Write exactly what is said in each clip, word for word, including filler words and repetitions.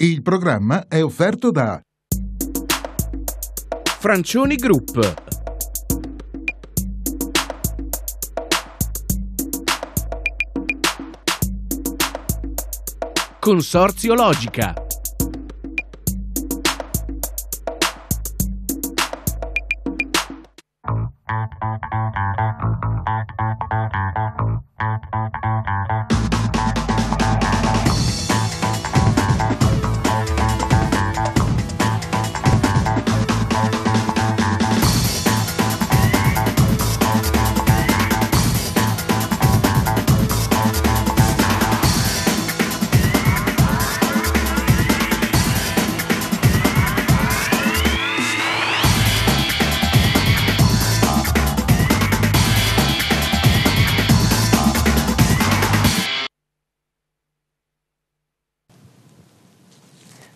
Il programma è offerto da Francioni Group, Consorzio Logica,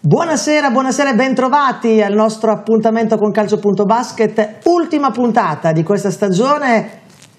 Buonasera, buonasera e bentrovati al nostro appuntamento con calcio.basket, ultima puntata di questa stagione.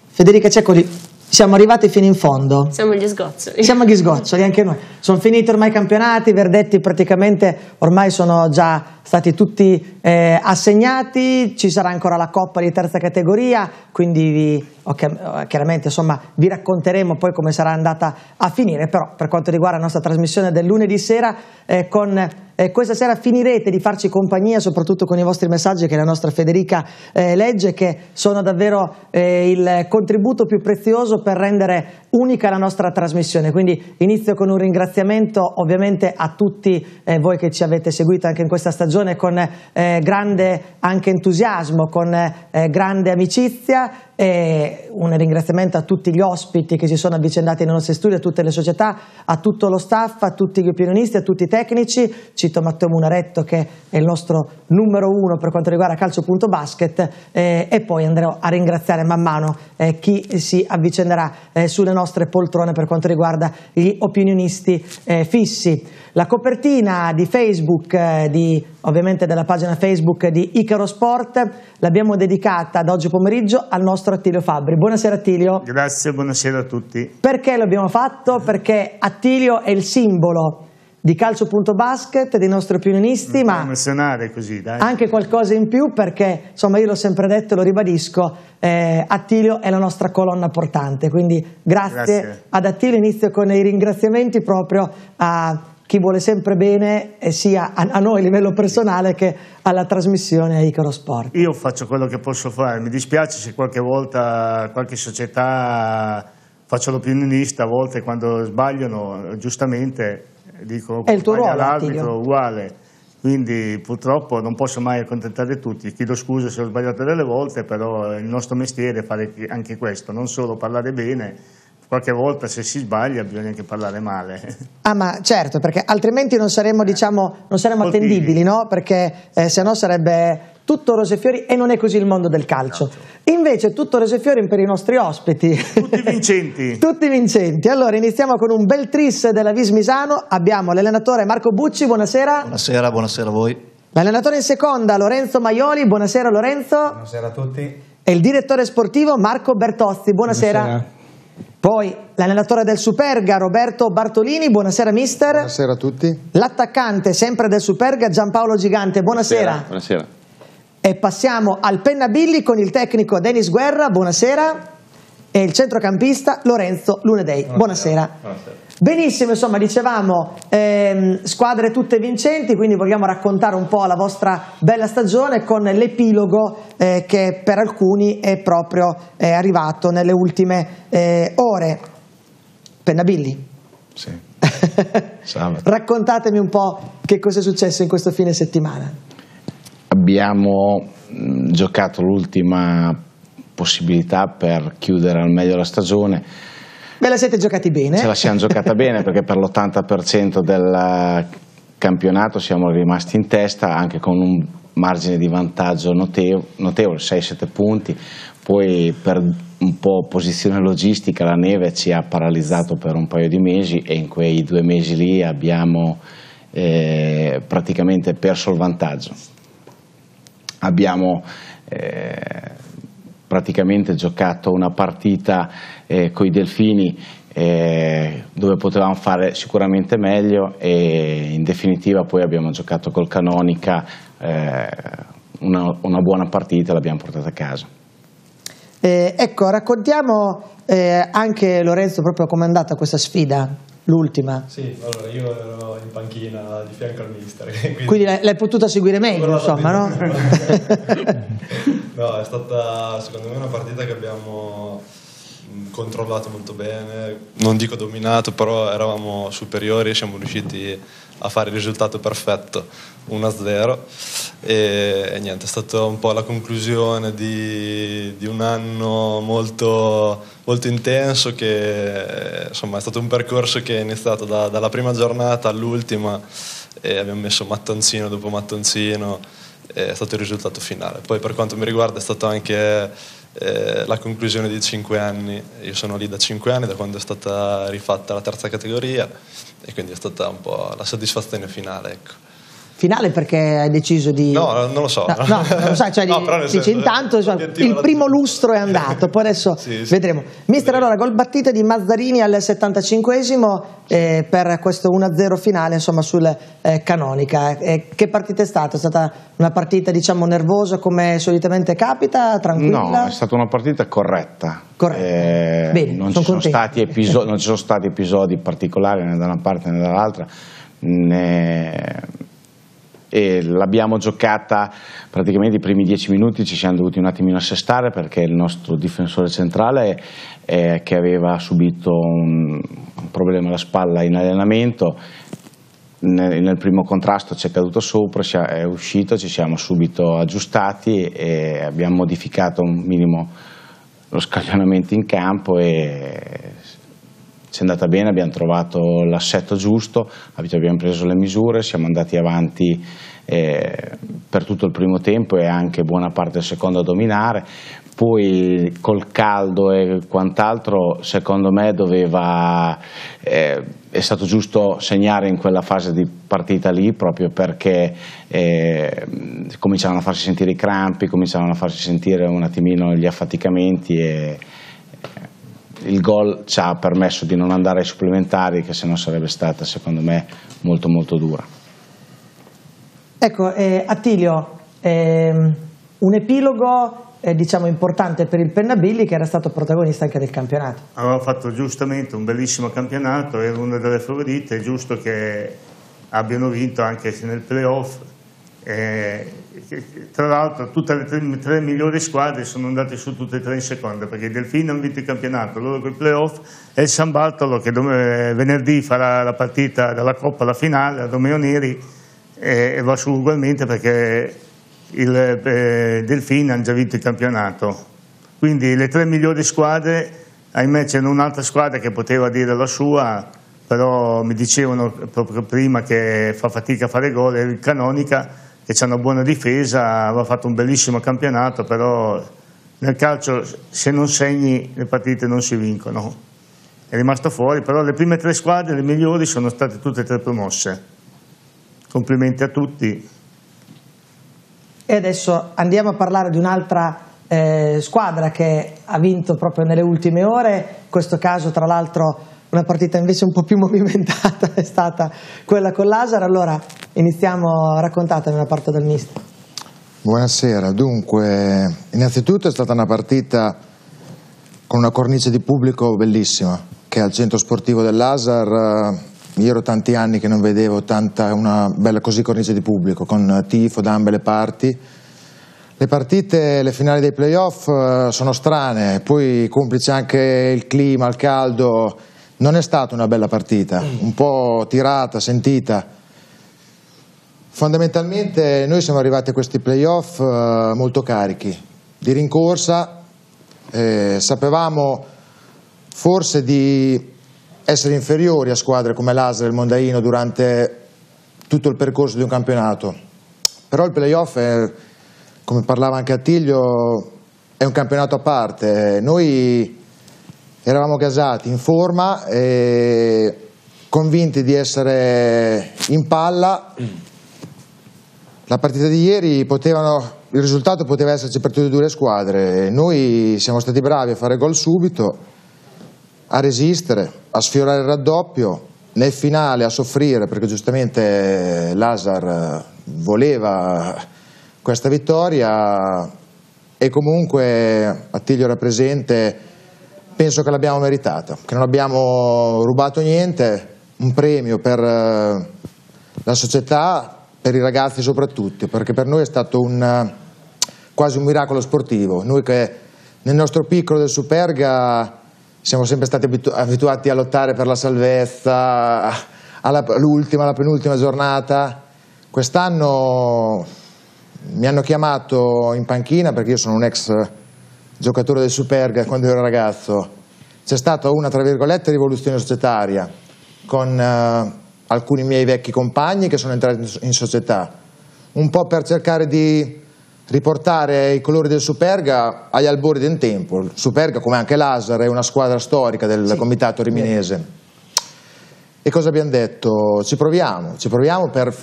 Federica Cecoli, siamo arrivati fino in fondo. Siamo gli sgoccioli. Siamo gli sgoccioli, anche noi. Sono finiti ormai i campionati, i verdetti praticamente ormai sono già stati tutti eh, assegnati, ci sarà ancora la Coppa di terza categoria, quindi vi, okay, chiaramente insomma, vi racconteremo poi come sarà andata a finire, però per quanto riguarda la nostra trasmissione del lunedì sera, eh, con... Eh, questa sera finirete di farci compagnia soprattutto con i vostri messaggi che la nostra Federica eh, legge, che sono davvero eh, il contributo più prezioso per rendere unica la nostra trasmissione. Quindi inizio con un ringraziamento ovviamente a tutti eh, voi che ci avete seguito anche in questa stagione con eh, grande anche entusiasmo, con eh, grande amicizia. E un ringraziamento a tutti gli ospiti che si sono avvicendati nei nostri studi, a tutte le società, a tutto lo staff, a tutti gli opinionisti, a tutti i tecnici. Cito Matteo Munaretto, che è il nostro numero uno per quanto riguarda calcio.basket, eh, e poi andremo a ringraziare man mano eh, chi si avvicenderà eh, sulle nostre poltrone per quanto riguarda gli opinionisti eh, fissi. La copertina di Facebook, eh, di, ovviamente della pagina Facebook di Icaro Sport, l'abbiamo dedicata da oggi pomeriggio al nostro Attilio Fabri. Buonasera Attilio. Grazie, buonasera a tutti. Perché l'abbiamo fatto? Perché Attilio è il simbolo di calcio.basket, dei nostri opinionisti, ma così, dai, anche qualcosa in più, perché insomma io l'ho sempre detto e lo ribadisco, eh, Attilio è la nostra colonna portante, quindi grazie, grazie ad Attilio. Inizio con i ringraziamenti proprio a chi vuole sempre bene, eh, sia a, a noi a livello personale che alla trasmissione Icaro Sport. Io faccio quello che posso fare, mi dispiace se qualche volta qualche società faccio l'opinionista, a volte quando sbagliano giustamente dico è il tuo ruolo, l'arbitro uguale, quindi purtroppo non posso mai accontentare tutti, chiedo scusa se ho sbagliato delle volte, però il nostro mestiere è fare anche questo, non solo parlare bene, qualche volta se si sbaglia bisogna anche parlare male. Ah, ma certo, perché altrimenti non saremmo, eh, diciamo, non saremmo attendibili, no? Perché eh, se no sarebbe tutto rose e fiori, e non è così il mondo del calcio. Invece tutto rose e fiori per i nostri ospiti. Tutti vincenti. Tutti vincenti. Allora iniziamo con un bel tris della Vis Misano. Abbiamo l'allenatore Marco Bucci, buonasera. Buonasera, buonasera a voi. L'allenatore in seconda Lorenzo Maioli, buonasera Lorenzo. Buonasera a tutti. E il direttore sportivo Marco Bertozzi, buonasera. Buonasera. Poi l'allenatore del Superga Roberto Bartolini, buonasera mister. Buonasera a tutti. L'attaccante sempre del Superga Giampaolo Gigante, buonasera. Buonasera. E passiamo al Pennabilli con il tecnico Denis Guerra, buonasera, e il centrocampista Lorenzo Lunadei, buonasera. Buonasera. Buonasera. Benissimo, insomma, dicevamo ehm, squadre tutte vincenti, quindi vogliamo raccontare un po' la vostra bella stagione con l'epilogo eh, che per alcuni è proprio eh, arrivato nelle ultime eh, ore. Pennabilli. Sì. Raccontatemi un po' che cosa è successo in questo fine settimana. Abbiamo giocato l'ultima possibilità per chiudere al meglio la stagione. Ve la siete giocati bene? Ce la siamo giocata bene, perché per l'ottanta per cento del campionato siamo rimasti in testa, anche con un margine di vantaggio notevole, sei sette punti. Poi per un po' posizione logistica la neve ci ha paralizzato per un paio di mesi, e in quei due mesi lì abbiamo eh, praticamente perso il vantaggio. Abbiamo eh, praticamente giocato una partita eh, con i Delfini eh, dove potevamo fare sicuramente meglio, e in definitiva poi abbiamo giocato col Canonica eh, una, una buona partita e l'abbiamo portata a casa. Eh, ecco, raccontiamo eh, anche, Lorenzo, proprio com'è andata questa sfida. L'ultima? Sì, allora io ero in panchina di fianco al mister. Quindi, quindi l'hai potuta seguire meglio, insomma, no? No, è stata secondo me una partita che abbiamo controllato molto bene, non dico dominato, però eravamo superiori e siamo riusciti a fare il risultato perfetto, uno a zero, e, e niente, è stata un po' la conclusione di, di un anno molto, molto intenso, che insomma è stato un percorso che è iniziato da, dalla prima giornata all'ultima, e abbiamo messo mattonzino dopo mattonzino, e è stato il risultato finale. Poi per quanto mi riguarda è stato anche Eh, la conclusione di cinque anni. Io sono lì da cinque anni, da quando è stata rifatta la terza categoria, e quindi è stata un po' la soddisfazione finale, ecco. Finale perché hai deciso di... No, non lo so. No, no, non lo so, cioè no, di... dice, intanto cioè, il primo lustro è andato, poi adesso sì, sì, vedremo. Mister, allora, gol battita di Mazzarini al settantacinquesimo eh, per questo uno a zero finale, insomma, sul eh, Canonica. Eh, che partita è stata? È stata una partita, diciamo, nervosa come solitamente capita, tranquilla? No, è stata una partita corretta. Corretta. Eh, Bene, non, sono ci sono stati episodi, non ci sono stati episodi particolari né da una parte né dall'altra, né... e l'abbiamo giocata praticamente i primi dieci minuti, ci siamo dovuti un attimino assestare perché il nostro difensore centrale eh, che aveva subito un, un problema alla spalla in allenamento, nel, nel primo contrasto ci è caduto sopra, è uscito, ci siamo subito aggiustati e abbiamo modificato un minimo lo scaglionamento in campo e ci è andata bene, abbiamo trovato l'assetto giusto, abbiamo preso le misure, siamo andati avanti eh, per tutto il primo tempo e anche buona parte del secondo a dominare. Poi col caldo e quant'altro, secondo me doveva, eh, è stato giusto segnare in quella fase di partita lì, proprio perché eh, cominciavano a farsi sentire i crampi, cominciavano a farsi sentire un attimino gli affaticamenti e... il gol ci ha permesso di non andare ai supplementari, che se no sarebbe stata secondo me molto molto dura. Ecco, eh, Attilio, ehm, un epilogo eh, diciamo importante per il Pennabilli, che era stato protagonista anche del campionato. Aveva fatto giustamente un bellissimo campionato, era una delle favorite, è giusto che abbiano vinto anche se nel playoff. Eh, tra l'altro tutte le tre, tre migliori squadre sono andate su tutte e tre in seconda, perché i Delfini hanno vinto il campionato, loro con i playoff, e il San Bartolo che venerdì farà la partita dalla Coppa, la finale a Romeo Neri, e, e va su ugualmente perché il eh, Delfini hanno già vinto il campionato. Quindi le tre migliori squadre, ahimè c'era un'altra squadra che poteva dire la sua, però mi dicevano proprio prima che fa fatica a fare gol, è il Canonica, che c'è una buona difesa, aveva fatto un bellissimo campionato, però nel calcio se non segni le partite non si vincono, è rimasto fuori, però le prime tre squadre, le migliori, sono state tutte e tre promosse, complimenti a tutti. E adesso andiamo a parlare di un'altra eh, squadra che ha vinto proprio nelle ultime ore, in questo caso tra l'altro una partita invece un po' più movimentata è stata quella con Lazar. Allora iniziamo, raccontatemi una parte del mister. Buonasera, dunque innanzitutto è stata una partita con una cornice di pubblico bellissima, che al centro sportivo del Lazar, io ero tanti anni che non vedevo tanta, una bella così cornice di pubblico, con tifo da ambe le parti. Le partite, le finali dei playoff sono strane, poi complice anche il clima, il caldo. Non è stata una bella partita, un po' tirata, sentita. Fondamentalmente noi siamo arrivati a questi playoff eh, molto carichi, di rincorsa, eh, sapevamo forse di essere inferiori a squadre come Lazar e il Mondaino durante tutto il percorso di un campionato, però il playoff, è, come parlava anche Attilio, è un campionato a parte. Noi eravamo gasati, in forma, e convinti di essere in palla. La partita di ieri, potevano, il risultato poteva esserci per tutte e due le squadre. Noi siamo stati bravi a fare gol subito, a resistere, a sfiorare il raddoppio, nel finale a soffrire perché giustamente Lazar voleva questa vittoria e comunque Attilio era presente, penso che l'abbiamo meritata, che non abbiamo rubato niente, un premio per la società, per i ragazzi soprattutto, perché per noi è stato un, quasi un miracolo sportivo, noi che nel nostro piccolo del Superga siamo sempre stati abitu- abituati a lottare per la salvezza, all'ultima, alla penultima giornata. Quest'anno mi hanno chiamato in panchina perché io sono un ex giocatore del Superga quando ero ragazzo. C'è stata una, tra virgolette, rivoluzione societaria con eh, alcuni miei vecchi compagni che sono entrati in società, un po' per cercare di riportare i colori del Superga agli albori del tempo. Il Superga, come anche Lazar, è una squadra storica del sì, comitato riminese. E cosa abbiamo detto? Ci proviamo, ci proviamo per,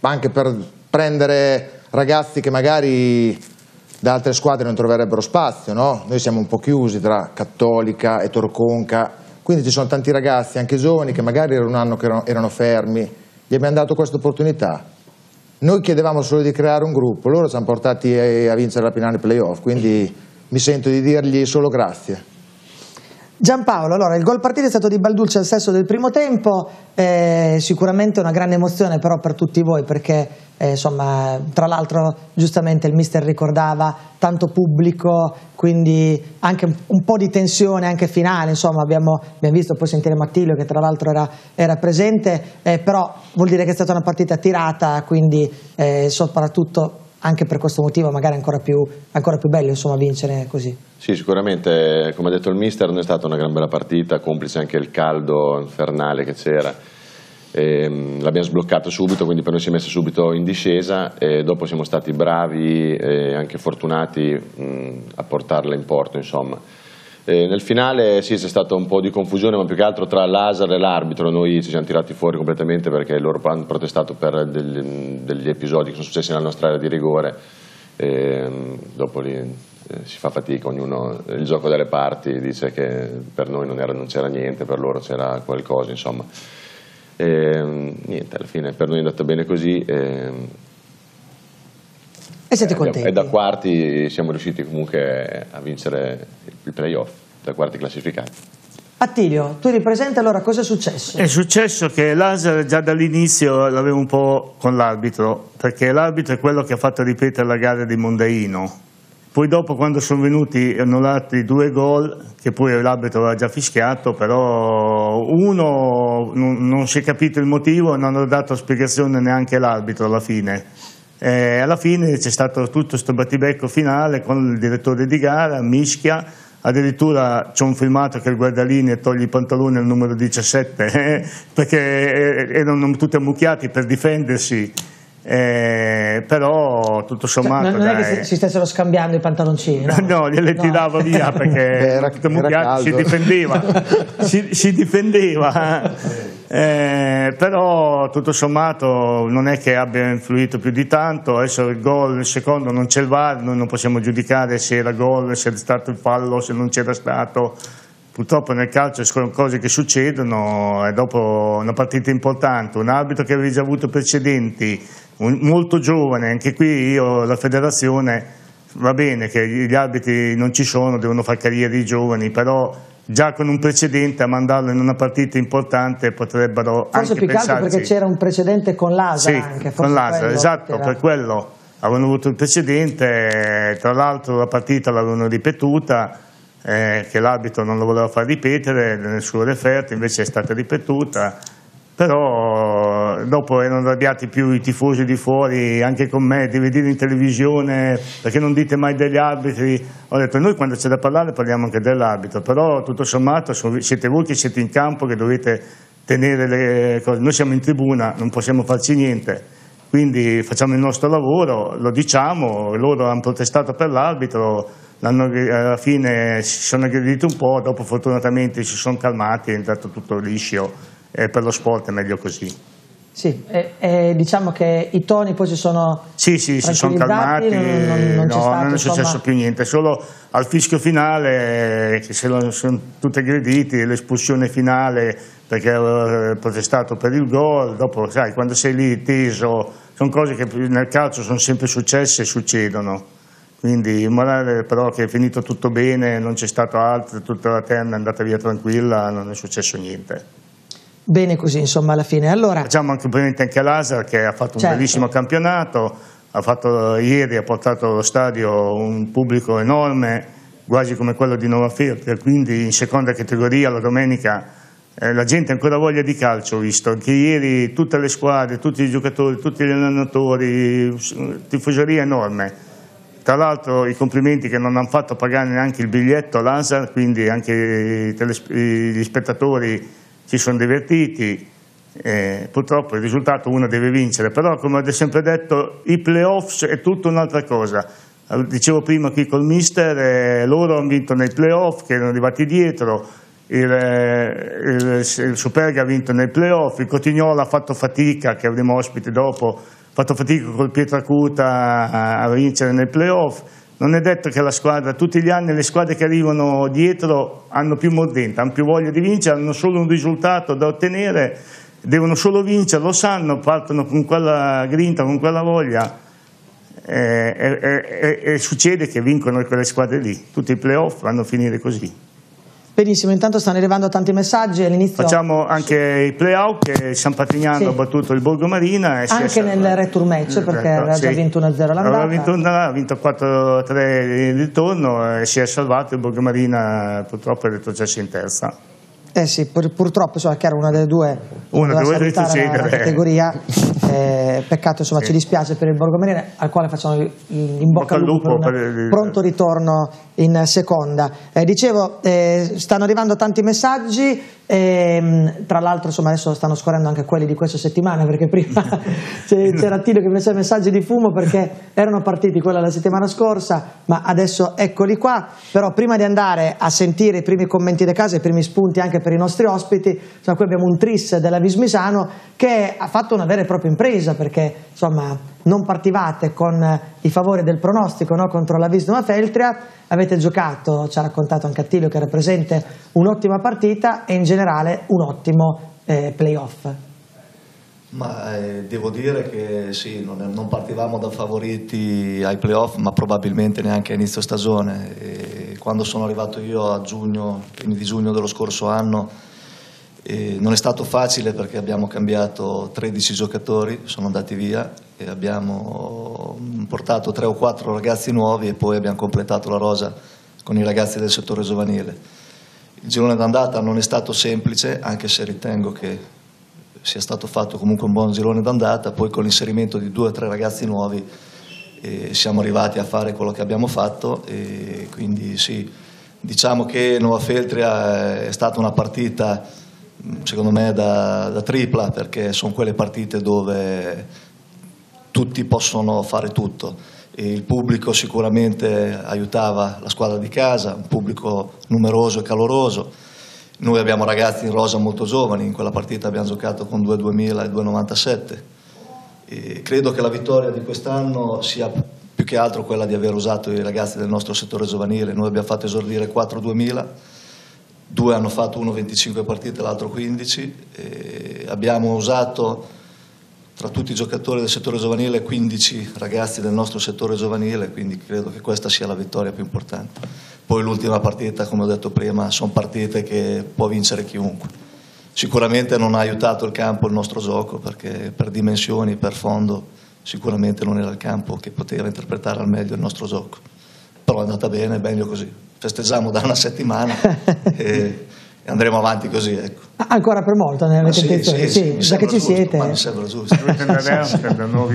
anche per prendere ragazzi che magari da altre squadre non troverebbero spazio, no? Noi siamo un po' chiusi tra Cattolica e Torconca, quindi ci sono tanti ragazzi, anche giovani, che magari era un anno che erano, erano fermi, gli abbiamo dato questa opportunità. Noi chiedevamo solo di creare un gruppo, loro ci hanno portati a vincere la finale playoff, quindi mi sento di dirgli solo grazie. Giampaolo, allora il gol partita è stato di Balducci al sesto del primo tempo, eh, sicuramente una grande emozione però per tutti voi perché eh, insomma, tra l'altro giustamente il mister ricordava tanto pubblico, quindi anche un po' di tensione anche finale, insomma abbiamo, abbiamo visto, poi sentiremo Attilio che tra l'altro era, era presente, eh, però vuol dire che è stata una partita tirata, quindi eh, soprattutto anche per questo motivo magari ancora più, ancora più bello insomma vincere così. Sì, sicuramente come ha detto il mister non è stata una gran bella partita, complice anche il caldo infernale che c'era, l'abbiamo sbloccato subito, quindi per noi si è messa subito in discesa e dopo siamo stati bravi e anche fortunati mh, a portarla in porto insomma. E nel finale sì, c'è stata un po' di confusione, ma più che altro tra Lazar e l'arbitro. Noi ci siamo tirati fuori completamente perché loro hanno protestato per degli, degli episodi che sono successi nella nostra area di rigore e dopo lì eh, si fa fatica, ognuno il gioco delle parti dice che per noi non, era, non c'era niente, per loro c'era qualcosa insomma. E, niente, alla fine per noi è andata bene così e, e siete contenti. E da quarti siamo riusciti comunque a vincere il playoff, da quarti classificati. Attilio, tu eri presente, allora cosa è successo? È successo che Lazar già dall'inizio l'aveva un po' con l'arbitro, perché l'arbitro è quello che ha fatto ripetere la gara di Mondaino. Poi dopo, quando sono venuti annullati due gol, che poi l'arbitro aveva già fischiato, però uno non, non si è capito il motivo e non hanno dato spiegazione neanche l'arbitro alla fine. E alla fine c'è stato tutto questo battibecco finale con il direttore di gara, mischia, addirittura c'è un filmato che il guardalinee toglie i pantaloni al numero diciassette, perché erano tutti ammucchiati per difendersi. Eh, però tutto sommato cioè, non è dai, che si stessero scambiando i pantaloncini, no, no gliele no. tirava via perché era, era si difendeva si, si difendeva eh, però tutto sommato non è che abbia influito più di tanto. Adesso il gol, il secondo non c'è il V A R, noi non possiamo giudicare se era gol, se è stato il fallo, se non c'era stato. Purtroppo nel calcio sono cose che succedono e dopo una partita importante, un arbitro che aveva già avuto precedenti, un, molto giovane, anche qui io, la federazione, va bene che gli arbitri non ci sono, devono fare carriera i giovani, però già con un precedente a mandarlo in una partita importante potrebbero forse anche pensarci. Forse più che altro perché c'era un precedente con l'A S A. Sì, anche, con l'A S A, esatto, per quello avevano avuto il precedente, tra l'altro la partita l'avevano ripetuta, Eh, che l'arbitro non lo voleva far ripetere nel suo referto, invece è stata ripetuta, però dopo erano arrabbiati più i tifosi di fuori, anche con me, di vedere in televisione perché non dite mai degli arbitri. Ho detto noi quando c'è da parlare parliamo anche dell'arbitro, però tutto sommato siete voi che siete in campo che dovete tenere le cose, noi siamo in tribuna, non possiamo farci niente, quindi facciamo il nostro lavoro, lo diciamo. Loro hanno protestato per l'arbitro, alla fine si sono aggrediti un po', dopo fortunatamente si sono calmati, è entrato tutto liscio e per lo sport è meglio così. Sì, eh, eh, diciamo che i toni poi si sono sì, sì, si sono calmati, non, non, non, no, stato, non è successo insomma... più niente, solo al fischio finale eh, che se lo, sono tutti aggrediti, l'espulsione finale perché aveva eh, protestato per il gol, dopo sai quando sei lì teso, sono cose che nel calcio sono sempre successe e succedono. Quindi in morale però che è finito tutto bene, non c'è stato altro, tutta la terna è andata via tranquilla, non è successo niente. Bene così insomma alla fine. Allora, facciamo anche ovviamente anche a Lazar che ha fatto un certo. bellissimo campionato, ha fatto, ieri ha portato allo stadio un pubblico enorme, quasi come quello di Nova Feltria, quindi in seconda categoria la domenica eh, la gente ha ancora voglia di calcio, visto che ieri tutte le squadre, tutti i giocatori, tutti gli allenatori, tifoseria enorme. Tra l'altro i complimenti che non hanno fatto pagare neanche il biglietto a Lazar, quindi anche gli spettatori si sono divertiti, eh, purtroppo il risultato uno deve vincere, però come ho sempre detto i playoffs è tutta un'altra cosa, dicevo prima qui col mister, eh, loro hanno vinto nei playoff che erano arrivati dietro, il, eh, il, il Superga ha vinto nei playoff, il Cotignola ha fatto fatica che avremo ospite dopo, ha fatto fatica col Pietracuta a, a vincere nei playoff, non è detto che la squadra, tutti gli anni le squadre che arrivano dietro hanno più mordente, hanno più voglia di vincere, hanno solo un risultato da ottenere, devono solo vincere, lo sanno, partono con quella grinta, con quella voglia e, e, e, e succede che vincono quelle squadre lì, tutti i playoff vanno a finire così. Benissimo, intanto stanno arrivando tanti messaggi all'inizio. Facciamo anche i play-out che il San Patrignano sì. ha battuto il Borgo Marina. E anche si è nel return match perché aveva sì. già vinto uno a zero l'andata. Aveva ha vinto quattro a tre il ritorno e si è salvato il Borgo Marina, purtroppo è retrocesso in terza. Eh sì, pur, purtroppo insomma, chiaro, una delle due una doveva saltare la, la categoria, eh, peccato insomma sì. ci dispiace per il Borgo Marina al quale facciamo in, in bocca, bocca al lupo, lupo per un per il... pronto ritorno in seconda. Eh, dicevo, eh, stanno arrivando tanti messaggi, ehm, tra l'altro insomma adesso stanno scorrendo anche quelli di questa settimana perché prima c'era Attilio che mi faceva messaggi di fumo perché erano partiti quella la settimana scorsa, ma adesso eccoli qua. Però prima di andare a sentire i primi commenti da casa, i primi spunti anche per i nostri ospiti, insomma qui abbiamo un tris della Vis Misano che ha fatto una vera e propria impresa perché insomma non partivate con i favori del pronostico, no? Contro la Vis Nova Feltria avete giocato, ci ha raccontato anche Attilio che era presente, un'ottima partita e in generale un ottimo eh, playoff. Ma eh, devo dire che sì, non, non partivamo da favoriti ai playoff, ma probabilmente neanche a inizio stagione. E quando sono arrivato io a giugno, fine di giugno dello scorso anno, eh, non è stato facile perché abbiamo cambiato tredici giocatori, sono andati via. Abbiamo portato tre o quattro ragazzi nuovi e poi abbiamo completato la rosa con i ragazzi del settore giovanile. Il girone d'andata non è stato semplice, anche se ritengo che sia stato fatto comunque un buon girone d'andata, poi con l'inserimento di due o tre ragazzi nuovi eh, siamo arrivati a fare quello che abbiamo fatto e quindi sì, diciamo che Nova Feltria è stata una partita secondo me da, da tripla perché sono quelle partite dove tutti possono fare tutto e il pubblico sicuramente aiutava la squadra di casa, un pubblico numeroso e caloroso. Noi abbiamo ragazzi in rosa molto giovani, in quella partita abbiamo giocato con due duemila e due novantasette e credo che la vittoria di quest'anno sia più che altro quella di aver usato i ragazzi del nostro settore giovanile. Noi abbiamo fatto esordire quattro duemila, due hanno fatto uno venticinque partite, l'altro quindici e abbiamo usato tra tutti i giocatori del settore giovanile quindici ragazzi del nostro settore giovanile, quindi credo che questa sia la vittoria più importante. Poi l'ultima partita, come ho detto prima, sono partite che può vincere chiunque. Sicuramente non ha aiutato il campo il nostro gioco perché per dimensioni, per fondo, sicuramente non era il campo che poteva interpretare al meglio il nostro gioco. Però è andata bene, è meglio così. Festeggiamo da una settimana e andremo avanti così, ecco. Ancora per molto, ne avete intenzione? Sì, sì, sì, sì, che ci giusto, siete. Ma mi sembra giusto. Dovete andare a Amsterdam, no?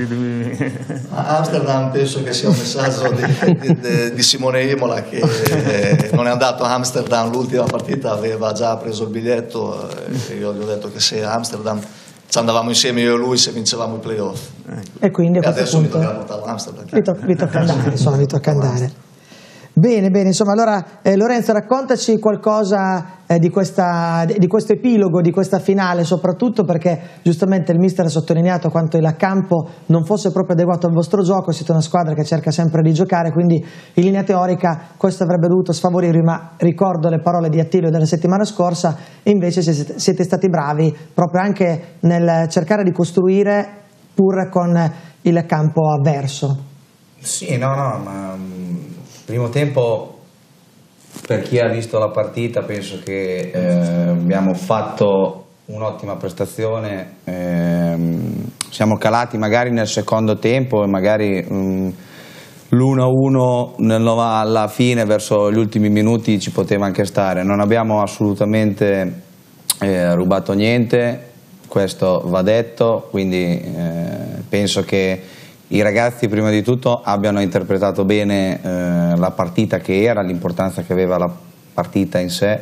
A Amsterdam penso che sia un messaggio di, di, di Simone Imola che eh, non è andato a Amsterdam, l'ultima partita aveva già preso il biglietto e io gli ho detto che se a Amsterdam ci andavamo insieme io e lui se vincevamo i playoff. Ecco. E quindi a e adesso punto... mi tocca portare ad Amsterdam. Vi tocca andare, insomma, vi tocca andare. Bene, bene, insomma, allora eh, Lorenzo, raccontaci qualcosa eh, di, questa, di questo epilogo, di questa finale, soprattutto perché giustamente il mister ha sottolineato quanto il campo non fosse proprio adeguato al vostro gioco, siete una squadra che cerca sempre di giocare, quindi in linea teorica questo avrebbe dovuto sfavorirvi, ma ricordo le parole di Attilio della settimana scorsa, invece siete stati bravi proprio anche nel cercare di costruire pur con il campo avverso. Sì, no, no, ma primo tempo, per chi ha visto la partita, penso che eh, abbiamo fatto un'ottima prestazione, eh, siamo calati magari nel secondo tempo e magari um, l'uno a uno alla fine, verso gli ultimi minuti ci poteva anche stare, non abbiamo assolutamente eh, rubato niente, questo va detto, quindi eh, penso che i ragazzi prima di tutto abbiano interpretato bene eh, la partita che era, l'importanza che aveva la partita in sé,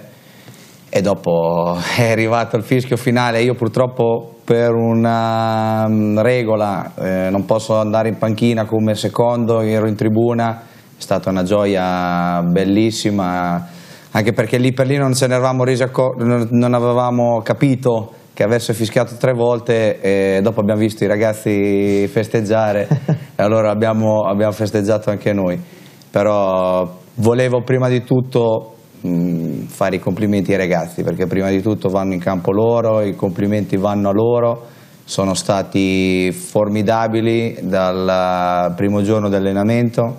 e dopo è arrivato il fischio finale. Io purtroppo per una regola eh, non posso andare in panchina come secondo, ero in tribuna, è stata una gioia bellissima, anche perché lì per lì non ce ne eravamo resi accorti, non avevamo capito che avesse fischiato tre volte e dopo abbiamo visto i ragazzi festeggiare e allora abbiamo, abbiamo festeggiato anche noi. Però volevo prima di tutto mh, fare i complimenti ai ragazzi, perché prima di tutto vanno in campo loro, i complimenti vanno a loro, sono stati formidabili dal primo giorno dell'allenamento,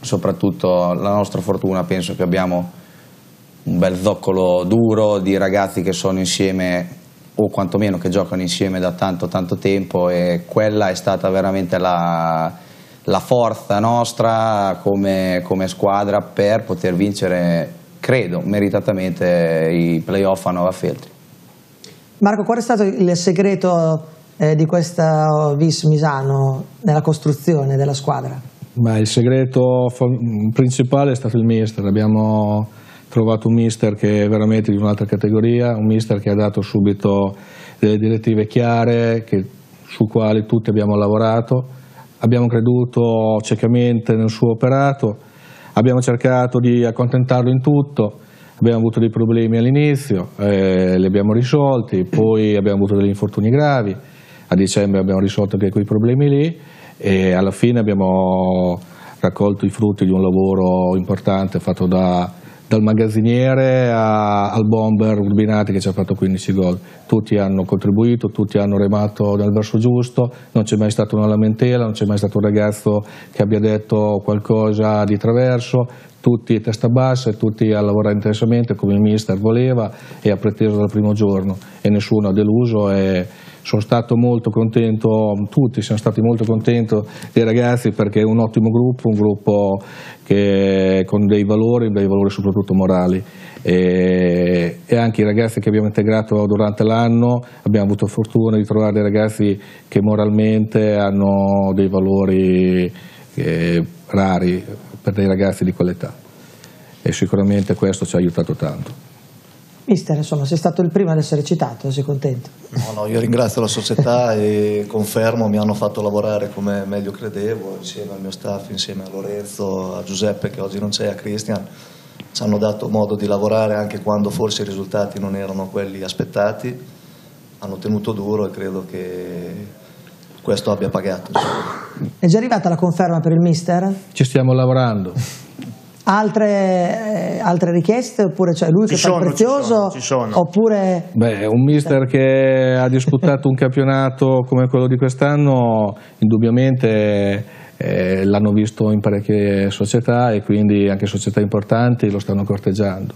soprattutto la nostra fortuna, penso che abbiamo un bel zoccolo duro di ragazzi che sono insieme o quantomeno che giocano insieme da tanto tanto tempo, e quella è stata veramente la, la forza nostra come, come squadra per poter vincere, credo, meritatamente i playoff a Nova Feltria. Marco, qual è stato il segreto eh, di questa Vis Misano nella costruzione della squadra? Beh, il segreto principale è stato il mister, abbiamo trovato un mister che è veramente di un'altra categoria, un mister che ha dato subito delle direttive chiare che, su quali tutti abbiamo lavorato, abbiamo creduto ciecamente nel suo operato, abbiamo cercato di accontentarlo in tutto, abbiamo avuto dei problemi all'inizio, eh, li abbiamo risolti, poi abbiamo avuto degli infortuni gravi, a dicembre abbiamo risolto anche quei problemi lì e alla fine abbiamo raccolto i frutti di un lavoro importante fatto da dal magazziniere a, al bomber Urbinati che ci ha fatto quindici gol, tutti hanno contribuito, tutti hanno remato nel verso giusto, non c'è mai stata una lamentela, non c'è mai stato un ragazzo che abbia detto qualcosa di traverso, tutti testa bassa e tutti a lavorare intensamente come il mister voleva e ha preteso dal primo giorno e nessuno ha deluso e sono stato molto contento, tutti siamo stati molto contenti dei ragazzi perché è un ottimo gruppo, un gruppo che con dei valori, dei valori soprattutto morali e, e anche i ragazzi che abbiamo integrato durante l'anno, abbiamo avuto fortuna di trovare dei ragazzi che moralmente hanno dei valori eh, rari per dei ragazzi di quell'età e sicuramente questo ci ha aiutato tanto. Mister, insomma, sei stato il primo ad essere citato, sei contento? No, no, io ringrazio la società e confermo, mi hanno fatto lavorare come meglio credevo, insieme al mio staff, insieme a Lorenzo, a Giuseppe che oggi non c'è, a Cristian, ci hanno dato modo di lavorare anche quando forse i risultati non erano quelli aspettati, hanno tenuto duro e credo che questo abbia pagato. È già arrivata la conferma per il mister? Ci stiamo lavorando. Altre, eh, altre richieste? Oppure cioè lui che fa il prezioso? Ci sono, ci sono. Oppure... Beh, un mister che ha disputato un campionato come quello di quest'anno, indubbiamente eh, l'hanno visto in parecchie società e quindi anche società importanti lo stanno corteggiando.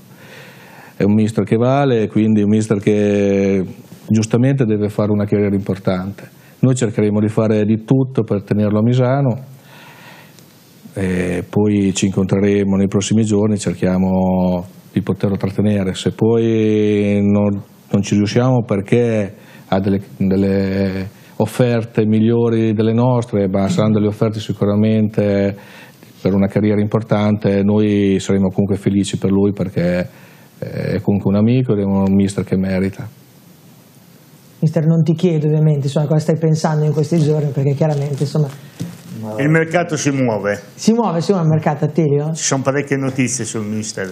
È un mister che vale, quindi un mister che giustamente deve fare una carriera importante. Noi cercheremo di fare di tutto per tenerlo a Misano e poi ci incontreremo nei prossimi giorni, cerchiamo di poterlo trattenere. Se poi non, non ci riusciamo perché ha delle, delle offerte migliori delle nostre, ma saranno delle offerte sicuramente per una carriera importante, noi saremo comunque felici per lui perché è comunque un amico ed è un mister che merita. Mister, non ti chiedo ovviamente insomma, cosa stai pensando in questi giorni perché chiaramente insomma, Il mercato si muove. Si muove, si muove il mercato, Attilio? Ci sono parecchie notizie sul mister.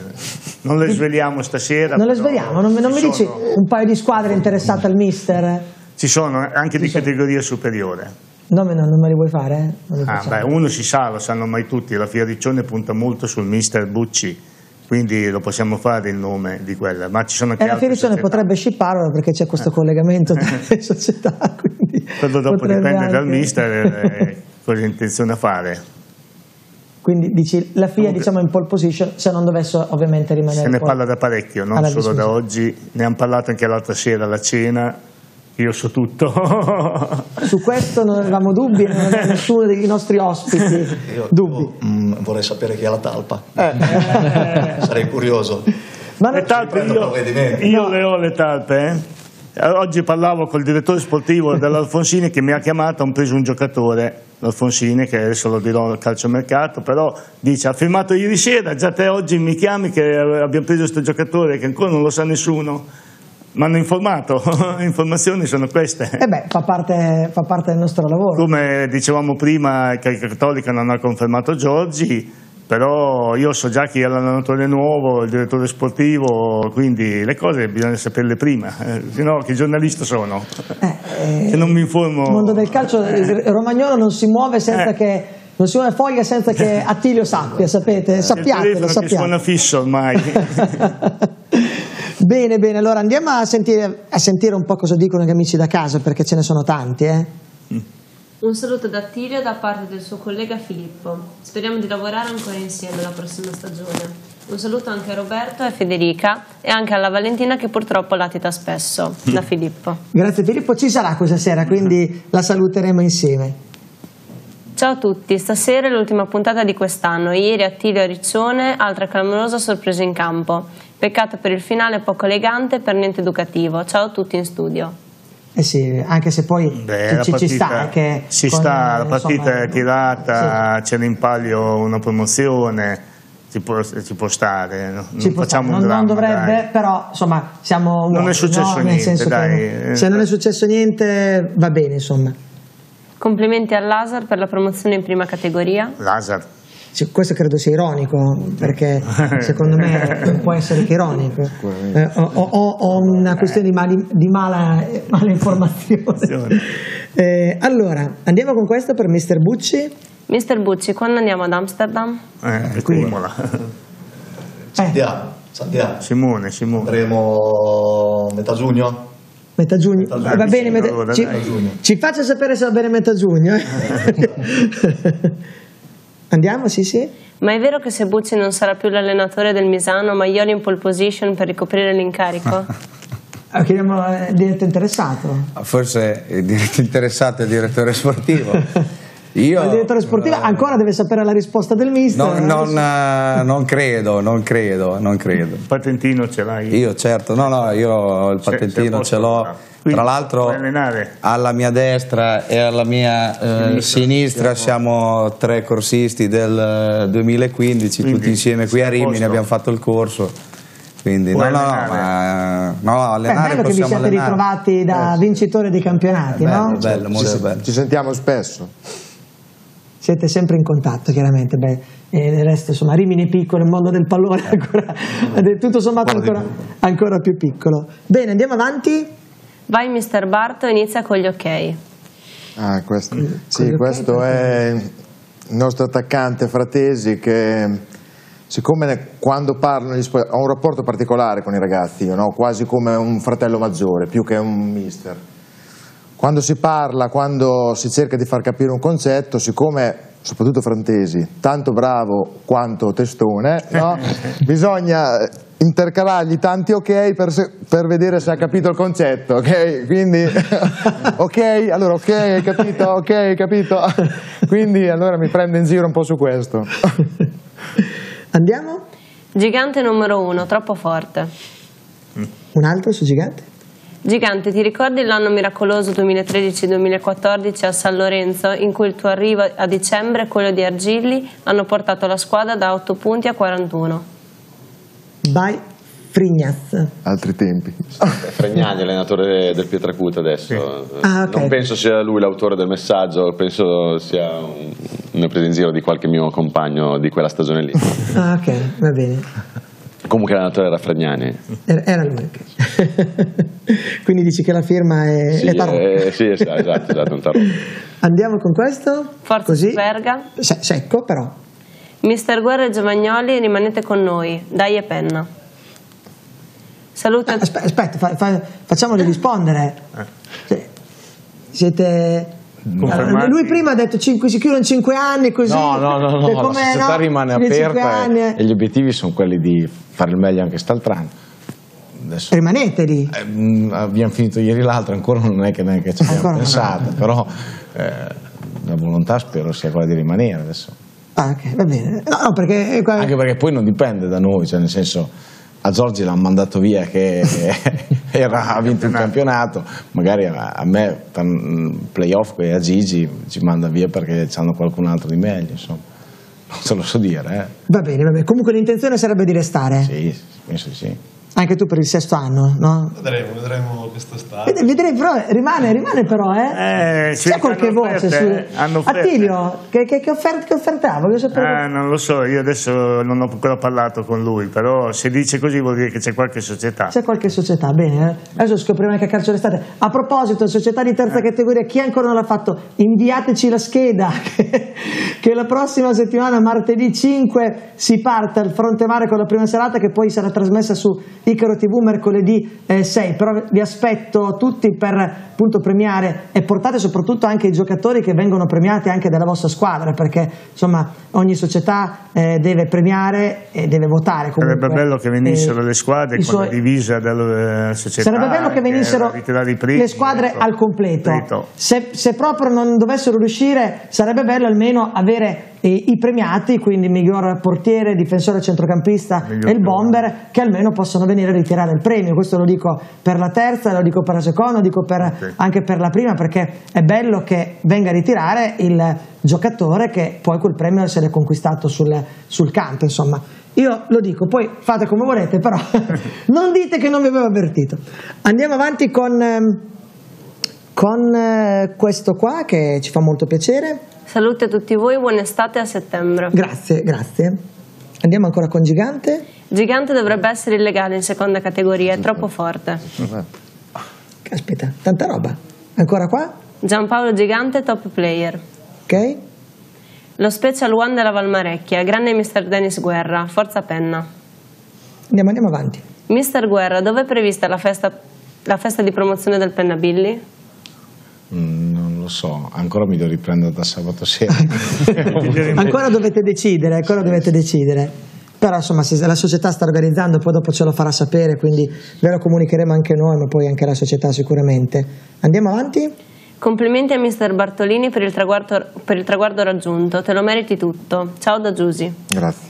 Non le sveliamo stasera. Non le sveliamo, non, non mi sono... dici un paio di squadre interessate al mister? Ci sono, anche ci di sono. Categoria superiore. No, no, non me li vuoi fare? Eh? Ah, beh, uno si sa, lo sanno mai tutti, la Fioriccione punta molto sul mister Bucci. Quindi lo possiamo fare il nome di quella, ma ci sono anche e altre società. La Fioriccione potrebbe shipparlo perché c'è questo collegamento tra le società. Quello dopo dipende anche dal mister e cosa intenzione a fare. Quindi dici la FIA Dunque, diciamo in pole position se non dovesse ovviamente rimanere. Se ne parla da parecchio, non solo discussione. Da oggi, ne hanno parlato anche l'altra sera alla cena. Io so tutto. Su questo non avevamo dubbi, non avevamo nessuno dei nostri ospiti. Io, dubbi. Io, mh, vorrei sapere chi ha la talpa. Eh. Sarei curioso. Ma le talpe, io, io no. le ho le talpe. Eh? Oggi parlavo col direttore sportivo dell'Alfonsini che mi ha chiamato, hanno preso un giocatore, l'Alfonsini, che adesso lo dirò al calciomercato, però dice, ha firmato ieri sera, già te oggi mi chiami che abbiamo preso questo giocatore che ancora non lo sa nessuno. Mi hanno informato, le informazioni sono queste. E eh beh, fa parte, fa parte del nostro lavoro. Come dicevamo prima che il Cattolica non ha confermato Giorgi, però io so già chi è l'allenatore nuovo, il direttore sportivo, quindi le cose bisogna saperle prima, eh, se no che giornalista sono, eh, eh, se non mi informo... Il mondo del calcio il romagnolo non si muove senza eh. che... Non si muove foglia senza che Attilio sappia, sapete? Sappiatelo, sappiate. Il telefono che suona fisso ormai. Bene, bene, allora andiamo a sentire, a sentire un po' cosa dicono gli amici da casa, perché ce ne sono tanti. Eh? Un saluto da Attilio da parte del suo collega Filippo. Speriamo di lavorare ancora insieme la prossima stagione. Un saluto anche a Roberto e a Federica e anche alla Valentina che purtroppo latita spesso, da Filippo. Grazie Filippo, ci sarà questa sera, quindi la saluteremo insieme. Ciao a tutti, stasera è l'ultima puntata di quest'anno, ieri Attilio a Riccione, altra clamorosa sorpresa in campo. Peccato per il finale poco elegante e per niente educativo. Ciao a tutti in studio. Eh sì, anche se poi Beh, ci, partita, ci sta. Che ci con, sta, la partita insomma, è tirata, sì. C'è in palio una promozione, ci può, ci può stare. Non, ci può facciamo stare. Un non, dramma, non dovrebbe, dai. Però insomma siamo... Non uomini, è successo no? niente, dai. Se non è successo niente va bene insomma. Complimenti a Lazar per la promozione in prima categoria. Lazar. Questo credo sia ironico, perché secondo me può essere che ironico. Eh, ho, ho, ho una questione di, mali, di mala, mala informazione. Eh, allora, andiamo con questo per mister Bucci. mister Bucci, quando andiamo ad Amsterdam? Eh, quindi. Imola. Santiago, Santiago. Simone, Simone. Andremo metà giugno? Metà giugno, metà giugno. Ah, va bene, metà, allora, ci, ci faccia sapere se va bene metà giugno. Eh? Andiamo, sì, sì. Ma è vero che se Bucci non sarà più l'allenatore del Misano, Maioli in pole position per ricoprire l'incarico? Chiediamo il diretto interessato. Forse il diretto interessato è il direttore sportivo. Io, il direttore sportivo ancora deve sapere la risposta del mister. No, non, eh, non credo, non credo, non credo. Il patentino ce l'hai? Io certo, no, no, io il patentino ce l'ho. Tra l'altro alla mia destra e alla mia eh, sinistra siamo tre corsisti del duemilaquindici, quindi, tutti insieme qui a Rimini abbiamo fatto il corso. Quindi no, no, ma, no, allenare. Beh, bello che vi siete allenare. Ritrovati da eh. vincitore dei campionati, eh, bello, no? Bello, molto ci, bello. Ci sentiamo spesso. Siete sempre in contatto, chiaramente. Beh, e il resto, insomma, Rimini è piccolo, il mondo del pallone è ancora, tutto sommato ancora, ancora più piccolo. Bene, andiamo avanti. Vai mister Barto, inizia con gli ok. Ah, questo, sì, questo è il nostro attaccante Fratesi che, siccome quando parlo ho un rapporto particolare con i ragazzi, io, no? Quasi come un fratello maggiore, più che un mister. Quando si parla, quando si cerca di far capire un concetto, siccome... soprattutto Fratesi, tanto bravo quanto testone, no? Bisogna intercalargli tanti ok per, se, per vedere se ha capito il concetto, ok? Quindi, ok, allora ok, hai capito, ok, hai capito. Quindi allora mi prende in giro un po' su questo. Andiamo? Gigante numero uno, troppo forte. Un altro su Gigante? Gigante, ti ricordi l'anno miracoloso duemilatredici duemilaquattordici a San Lorenzo in cui il tuo arrivo a dicembre e quello di Argilli hanno portato la squadra da otto punti a quarantuno? Vai Frignaz. Altri tempi. Sì, Fregnani, allenatore del Pietracuta adesso. Sì. Ah, okay. Non penso sia lui l'autore del messaggio, penso sia un... ne ho preso in giro di qualche mio compagno di quella stagione lì. Ah, ok, va bene. Comunque l'allenatore era Fragnani. Era, era lui. Quindi dici che la firma è, sì, è tarocca. Eh, sì, esatto, esatto, esatto, un tarocca. Andiamo con questo. Forza Superga. Se, secco però. Mister Guerra e Giovagnoli, rimanete con noi. Dai e penna. Saluta. Ah, aspetta, aspetta fa, fa, facciamoli rispondere. Cioè, siete... Allora, lui prima ha detto cinque, si chiudono in cinque anni così. No, no, no, no, la società no, rimane aperta e, e gli obiettivi sono quelli di fare il meglio anche st'altr'anno. Adesso, rimanete lì. Eh, abbiamo finito ieri l'altro, ancora non è che neanche ci abbiamo pensato, però eh, la volontà spero sia quella di rimanere adesso. Ah, ok, va bene. No, no, perché qua... Anche perché poi non dipende da noi, cioè nel senso... A Giorgi l'hanno mandato via che era, ha vinto il campionato, magari a me per playoff e a Gigi ci manda via perché c'hanno qualcun altro di meglio, insomma, non te lo so dire. Eh. Va bene, va bene, comunque l'intenzione sarebbe di restare. Sì, penso di sì. Anche tu per il sesto anno, no? Vedremo, vedremo quest'estate. Vedremo, però rimane, rimane però, eh? eh C'è qualche voce offerte, su... Attilio, che, che, che offerte ha? Voglio sapere... Eh, non lo so, io adesso non ho ancora parlato con lui, però se dice così vuol dire che c'è qualche società. C'è qualche società, bene. Eh? Adesso scopriamo anche a calcio d'estate. A proposito, società di terza eh. categoria, chi ancora non l'ha fatto, inviateci la scheda, che, che la prossima settimana, martedì cinque, si parte al fronte mare con la prima serata, che poi sarà trasmessa su Icaro tivù mercoledì sei, però vi aspetto tutti per appunto premiare e portate soprattutto anche i giocatori che vengono premiati anche dalla vostra squadra, perché insomma ogni società eh, deve premiare e deve votare. Comunque, sarebbe bello che venissero eh, le squadre con la divisa della società. Sarebbe bello che venissero primi, le squadre al completo. Se, se proprio non dovessero riuscire, sarebbe bello almeno avere i premiati, quindi miglior portiere, difensore, centrocampista e il bomber, che almeno possono venire a ritirare il premio. Questo lo dico per la terza, lo dico per la seconda, lo dico per, okay. anche per la prima, perché è bello che venga a ritirare il giocatore che poi quel premio se l'è conquistato sul, sul campo, insomma. Io lo dico, poi fate come volete, però non dite che non vi avevo avvertito. Andiamo avanti con, con questo qua che ci fa molto piacere. Salute a tutti voi, buona estate a settembre. Grazie, grazie. Andiamo ancora con Gigante. Gigante dovrebbe essere illegale in seconda categoria, è troppo forte. Aspetta, tanta roba. Ancora qua? Giampaolo Gigante, top player. Ok. Lo Special One della Valmarecchia, grande mister Denis Guerra, forza penna. Andiamo, andiamo avanti. Mister Guerra, dove è prevista la festa, la festa di promozione del Pennabilli? Mm, non lo so, ancora mi devo riprendere da sabato sera. Ancora dovete decidere, ancora sì, dovete sì. decidere. Però insomma la società sta organizzando, poi dopo ce lo farà sapere, quindi ve lo comunicheremo anche noi, ma poi anche la società sicuramente. Andiamo avanti. Complimenti a mister Bartolini per il traguardo, per il traguardo raggiunto, te lo meriti tutto. Ciao da Giusy. Grazie.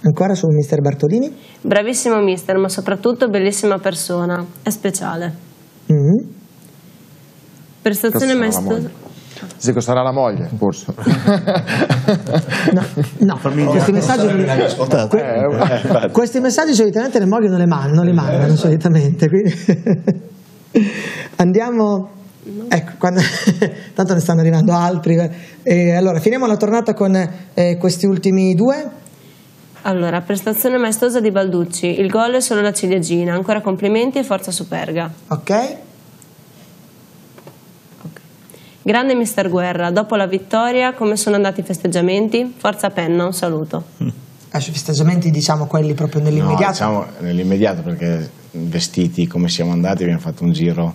Ancora su mister Bartolini. Bravissimo mister, ma soprattutto bellissima persona, è speciale. Mm-hmm. Prestazione maestosa. Se costerà la moglie, forse. No, no, questi messaggi non li ascoltate. Que eh, questi messaggi solitamente le mogli non le mandano, li mandano eh, solitamente. Quindi andiamo. Ecco, quando... tanto ne stanno arrivando altri. E allora, finiamo la tornata con eh, questi ultimi due. Allora, prestazione maestosa di Balducci. Il gol è solo la ciliegina. Ancora complimenti e forza Superga. Ok. Grande mister Guerra, dopo la vittoria come sono andati i festeggiamenti? Forza penna, un saluto. Ah, sui festeggiamenti diciamo quelli proprio nell'immediato? No, diciamo nell'immediato perché vestiti come siamo andati abbiamo fatto un giro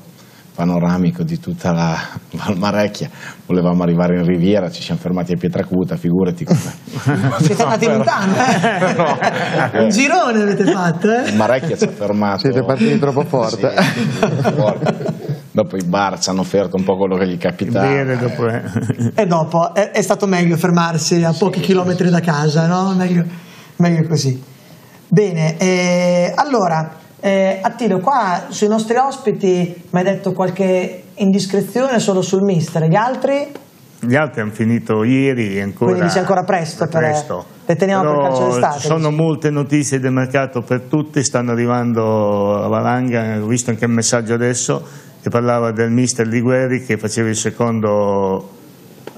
panoramico di tutta la Valmarecchia, volevamo arrivare in Riviera, ci siamo fermati a Pietracuta, figurati come... Siete andati no, lontano, eh? No, eh. Un girone avete fatto, eh? Valmarecchia ci ha fermato. Siete partiti troppo forte. Sì, troppo forte. Dopo i bar ci hanno offerto un po' quello che gli capitava. Bene, dopo, eh. E dopo è, è stato meglio fermarsi a sì, pochi sì, chilometri sì. da casa, no? Meglio, meglio così. Bene, eh, allora, eh, Attilio, qua sui nostri ospiti mi hai detto qualche indiscrezione solo sul mister, gli altri? Gli altri hanno finito ieri ancora. Quindi dice ancora presto, per, presto. Le teniamo però per calcio d'estate. Ci sono dici? molte notizie del mercato per tutti, stanno arrivando a valanga, ho visto anche un messaggio adesso, che parlava del mister Liguerri che faceva il secondo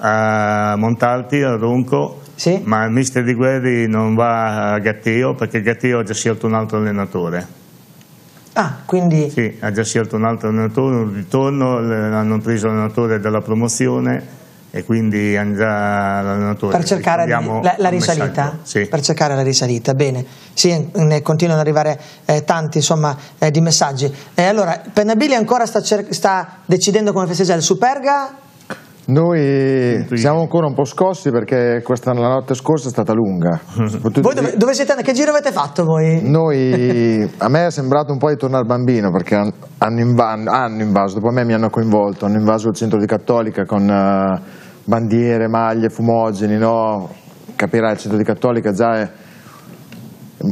a Montalti, a Ronco, sì? Ma il mister Di Guerri non va a Gatteo perché Gatteo ha già scelto un altro allenatore. Ah, quindi... Sì, ha già scelto un altro allenatore, un ritorno, hanno preso l'allenatore della promozione e quindi andrà l'allenatore. Per cercare la, la risalita. Sì. Per cercare la risalita, bene. Sì, ne continuano ad arrivare eh, tanti insomma, eh, di messaggi. E allora, Pennabilli ancora sta, sta decidendo come festeggiare il Superga? Noi siamo ancora un po' scossi perché questa, la notte scorsa è stata lunga. Voi dove, dove siete? Che giro avete fatto voi? Noi, a me è sembrato un po' di tornare bambino perché hanno, inva hanno invaso, dopo a me mi hanno coinvolto, hanno invaso il centro di Cattolica con uh, bandiere, maglie, fumogeni, no? Capirai, il centro di Cattolica già è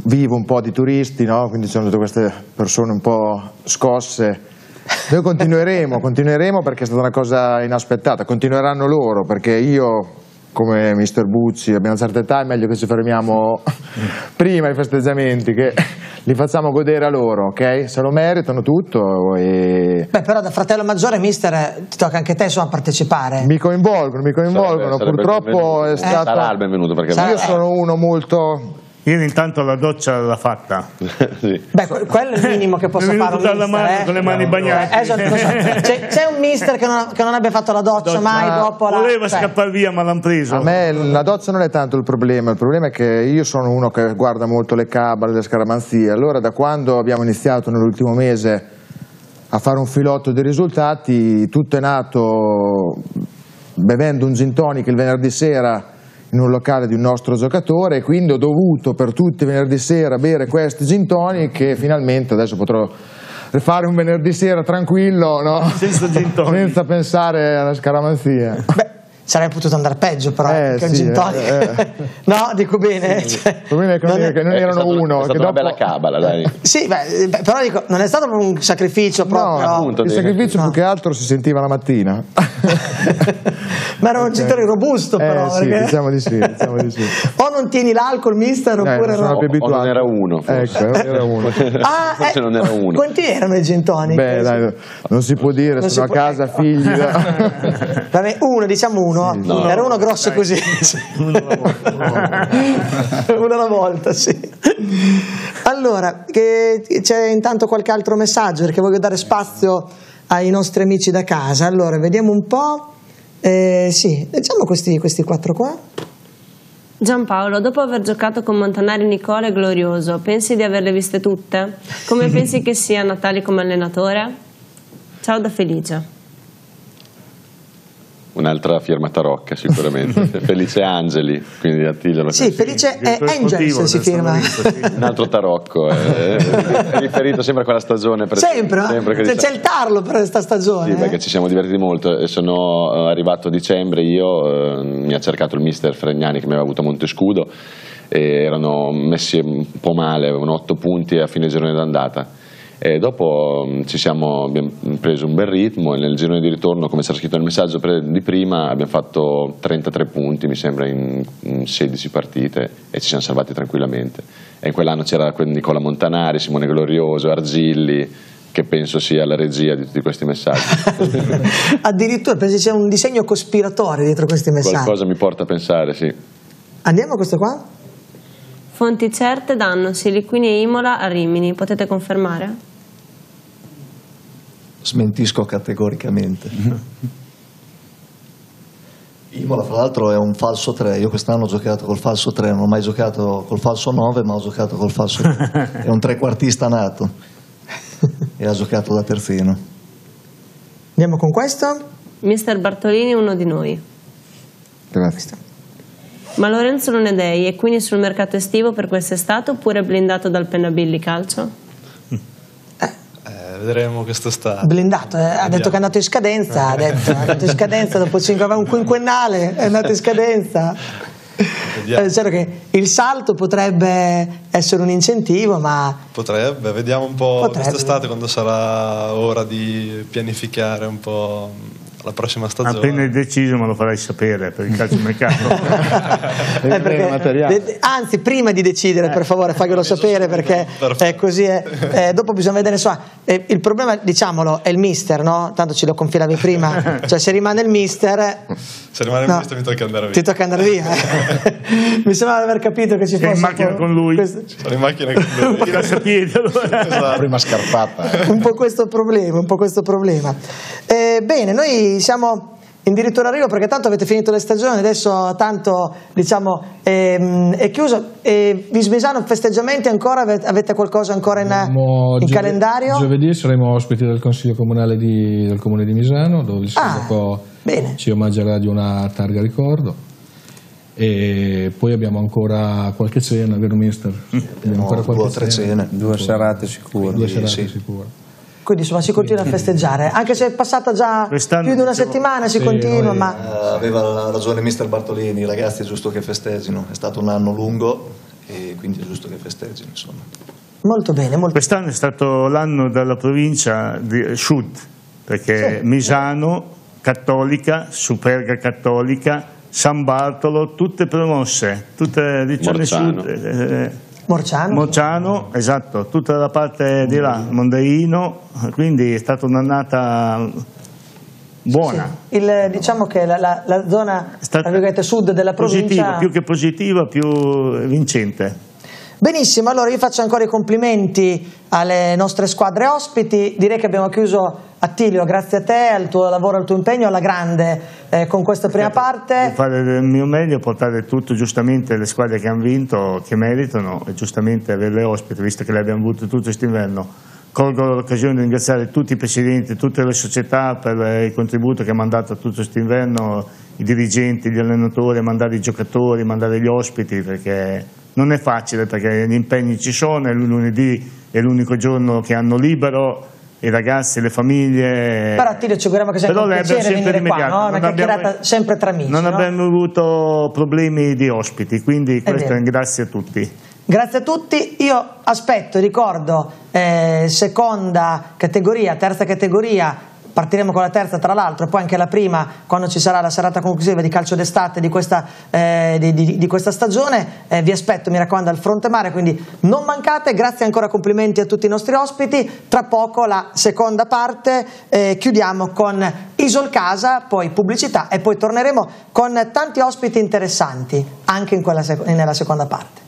vivo un po' di turisti, no? Quindi ci sono tutte queste persone un po' scosse. Noi continueremo, continueremo perché è stata una cosa inaspettata, continueranno loro perché io come mister Bucci abbiamo una certa età, è meglio che ci fermiamo prima i festeggiamenti, che li facciamo godere a loro, ok? Se lo meritano tutto. E... Beh, però da fratello maggiore, mister, ti tocca anche te insomma partecipare. Mi coinvolgono, mi coinvolgono, sarebbe, sarebbe purtroppo è stato... Sarà il benvenuto perché... Sarà... Io sono uno molto... Io intanto la doccia l'ha fatta. Sì. Beh, quello è il minimo che posso fare un mister, mano, eh? Con le mani no, bagnate. Eh, esatto, so. C'è un mister che non, che non abbia fatto la doccia, doccia mai ma dopo la... Voleva cioè. scappare via ma l'hanno preso. A me la doccia non è tanto il problema, il problema è che io sono uno che guarda molto le cabale, le scaramanzie. Allora da quando abbiamo iniziato nell'ultimo mese a fare un filotto di risultati, tutto è nato bevendo un gin tonic il venerdì sera in un locale di un nostro giocatore e quindi ho dovuto per tutti i venerdì sera bere questi gin tonic che finalmente adesso potrò fare un venerdì sera tranquillo, no? Senza gin tonic. Senza pensare alla scaramanzia. Beh, sarei potuto andare peggio però eh, che sì, un gin tonic eh, eh. No, dico bene sì, cioè, il problema è che non, è, che non è, erano è stato, uno è stata una dopo... bella cabala dai. Sì, beh, beh, però dico non è stato un sacrificio proprio no, appunto, il sacrificio no. Più che altro si sentiva la mattina. Ma era un genitore robusto, però. Eh, sì, perché... diciamo di sì, diciamo di sì. O non tieni l'alcol, mister, oppure eh, non no. O, o non era uno. Forse. Ecco, non era uno. Ah, forse eh, non era uno. Quanti erano i gin tonic? Beh, dai, non si può dire, non sono a può... casa, figli. Vabbè, uno, diciamo uno. Sì, no. Era uno grosso dai. Così. Uno alla volta. Uno alla volta, sì. Allora, c'è intanto qualche altro messaggio, perché voglio dare spazio ai nostri amici da casa. Allora, vediamo un po'. Eh, sì, leggiamo questi, questi quattro qua. Giampaolo, dopo aver giocato con Montanari, Nicola e Glorioso, pensi di averle viste tutte? Come pensi che sia Natali come allenatore? Ciao da Felice. Un'altra firma tarocca sicuramente. Felice Angeli, quindi Attilio. Sì, Felice è Angels si firma. Un altro tarocco, eh, è riferito sempre a quella stagione. Per sempre? sempre c'è diciamo. il tarlo per questa stagione. Sì, eh? Perché ci siamo divertiti molto. Sono arrivato a dicembre, io eh, mi ha cercato il mister Fregnani che mi aveva avuto a Montescudo e erano messi un po' male, avevano otto punti a fine girone d'andata. E dopo ci siamo, abbiamo preso un bel ritmo e nel girone di ritorno, come c'era scritto nel messaggio di prima, abbiamo fatto trentatré punti mi sembra in sedici partite e ci siamo salvati tranquillamente. E in quell'anno c'era Nicola Montanari, Simone Glorioso, Argilli, che penso sia la regia di tutti questi messaggi. Addirittura pensi c'è un disegno cospiratore dietro questi messaggi. Qualcosa mi porta a pensare, sì. Andiamo a questo qua? Fonti certe danno Siliquini e Imola a Rimini, potete confermare? Smentisco categoricamente. Imola fra l'altro è un falso tre, io quest'anno ho giocato col falso tre, non ho mai giocato col falso nove ma ho giocato col falso tre, è un trequartista nato e ha giocato da terzino. Andiamo con questo? Mister Bartolini, uno di noi. Grazie. Ma Lorenzo Lunadei è quindi sul mercato estivo per quest'estate oppure blindato dal Pennabilli calcio? Eh, eh, vedremo quest'estate. Blindato, eh, ha detto che è andato in scadenza, ha detto, è andato in scadenza dopo cinque anni, un quinquennale, è andato in scadenza. È certo che il salto potrebbe essere un incentivo, ma... Potrebbe, vediamo un po' quest'estate quando sarà ora di pianificare un po' la prossima stagione? Appena è deciso me lo farai sapere per il calciomercato. eh, perché, anzi, prima di decidere, eh, per favore, faglielo sapere, perché eh, così è. Eh, dopo bisogna vedere, so, eh, il problema, diciamolo, è il mister, no? Tanto ce lo confilavi prima. Cioè, se rimane il mister, se rimane il no, mister mi tocca andare via. Ti tocca andare via. Mi sembra di aver capito che ci fosse in macchina con lui. Questo... Sono in macchina con lui. Un po' questo... esatto. Prima scarpata. Eh. Un po' questo problema, un po' questo problema. Eh, bene, noi siamo in diritto d'arrivo perché tanto avete finito le stagioni, adesso tanto diciamo ehm, è chiuso. Eh, Vismesano, festeggiamenti ancora? Avete qualcosa ancora in, in giovedì, calendario? Giovedì saremo ospiti del Consiglio Comunale di, del Comune di Misano, dove il sindaco ah, ci omaggerà di una targa ricordo. E poi abbiamo ancora qualche cena, vero mister? Sì, abbiamo no, ancora due o tre cene, due serate sicure. Due serate sì. sicure. Quindi insomma si continua a festeggiare, anche se è passata già più di una settimana si sì, continua. Noi, ma... Aveva ragione mister Bartolini, ragazzi è giusto che festeggino, è stato un anno lungo e quindi è giusto che festeggino. Insomma. Molto bene. Molto... Quest'anno è stato l'anno della provincia di Sud, perché sì, Misano, Cattolica, Superga Cattolica, San Bartolo, tutte promosse, tutte regione Sud. Eh, Morciano. Morciano, esatto, tutta la parte di là, Mondaino, quindi è stata un'annata buona. Sì, sì. Il, diciamo che la, la, la zona la sud della provincia... Positiva, più che positiva, più vincente. Benissimo, allora io faccio ancora i complimenti alle nostre squadre ospiti, direi che abbiamo chiuso. Attilio, grazie a te, al tuo lavoro, al tuo impegno, alla grande eh, con questa prima parte. Fare il mio meglio, portare tutto giustamente le squadre che hanno vinto, che meritano, e giustamente averle ospiti, visto che le abbiamo avute tutto quest'inverno. Colgo l'occasione di ringraziare tutti i presidenti, tutte le società per il contributo che hanno mandato tutto quest'inverno, i dirigenti, gli allenatori, mandare i giocatori, mandare gli ospiti, perché... Non è facile perché gli impegni ci sono, il lunedì è l'unico giorno che hanno libero, i ragazzi, le famiglie. Però Attilio ci auguriamo che sia un piacere venire qua, no? Una chiacchierata sempre tra amici. Non no? abbiamo avuto problemi di ospiti, quindi questo è grazie a tutti. Grazie a tutti, io aspetto, ricordo, eh, seconda categoria, terza categoria. Partiremo con la terza tra l'altro, poi anche la prima quando ci sarà la serata conclusiva di calcio d'estate di, eh, di, di, di questa stagione. Eh, vi aspetto, mi raccomando, al fronte mare, quindi non mancate. Grazie ancora, complimenti a tutti i nostri ospiti. Tra poco la seconda parte, eh, chiudiamo con Isolcasa, poi pubblicità e poi torneremo con tanti ospiti interessanti anche in quella sec- nella seconda parte.